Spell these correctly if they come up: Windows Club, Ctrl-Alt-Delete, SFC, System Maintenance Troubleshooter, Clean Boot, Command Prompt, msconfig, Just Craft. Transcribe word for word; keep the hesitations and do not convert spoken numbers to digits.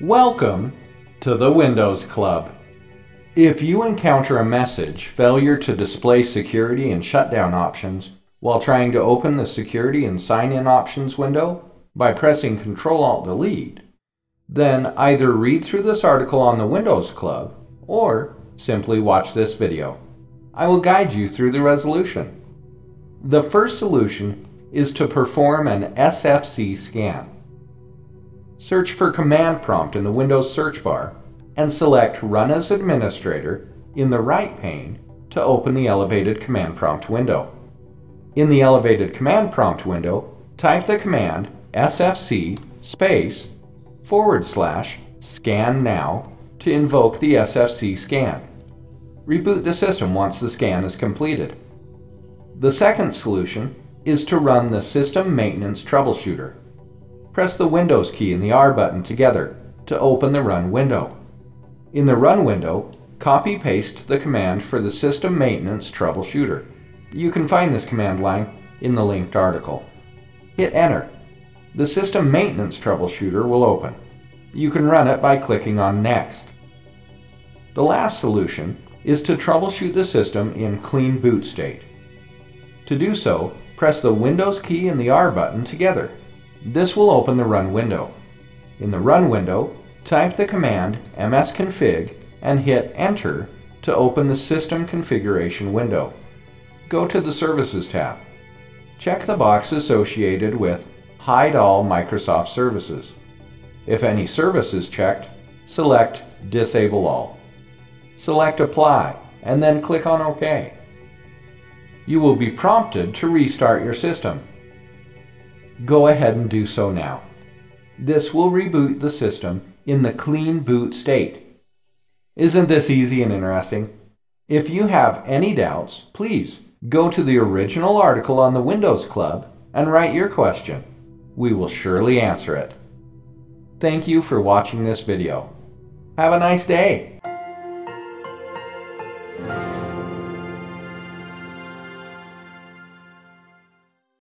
Welcome to the Windows Club. If you encounter a message, failure to display security and shutdown options while trying to open the security and sign-in options window by pressing Control Alt Delete, then either read through this article on the Windows Club or simply watch this video. I will guide you through the resolution. The first solution is to perform an S F C scan. Search for Command Prompt in the Windows search bar and select Run as Administrator in the right pane to open the elevated Command Prompt window. In the elevated Command Prompt window, type the command S F C space forward slash scan now to invoke the S F C scan. Reboot the system once the scan is completed. The second solution is to run the System Maintenance Troubleshooter. Press the Windows key and the R button together to open the Run window. In the Run window, copy-paste the command for the System Maintenance Troubleshooter. You can find this command line in the linked article. Hit Enter. The System Maintenance Troubleshooter will open. You can run it by clicking on Next. The last solution is to troubleshoot the system in clean boot state. To do so, press the Windows key and the R button together. This will open the Run window. In the Run window, type the command msconfig and hit Enter to open the System Configuration window. Go to the Services tab. Check the box associated with Hide All Microsoft Services. If any service is checked, select Disable All. Select Apply and then click on OK. You will be prompted to restart your system. Go ahead and do so now. This will reboot the system in the clean boot state. Isn't this easy and interesting? If you have any doubts, please go to the original article on the Windows Club and write your question. We will surely answer it. Thank you for watching this video. Have a nice day.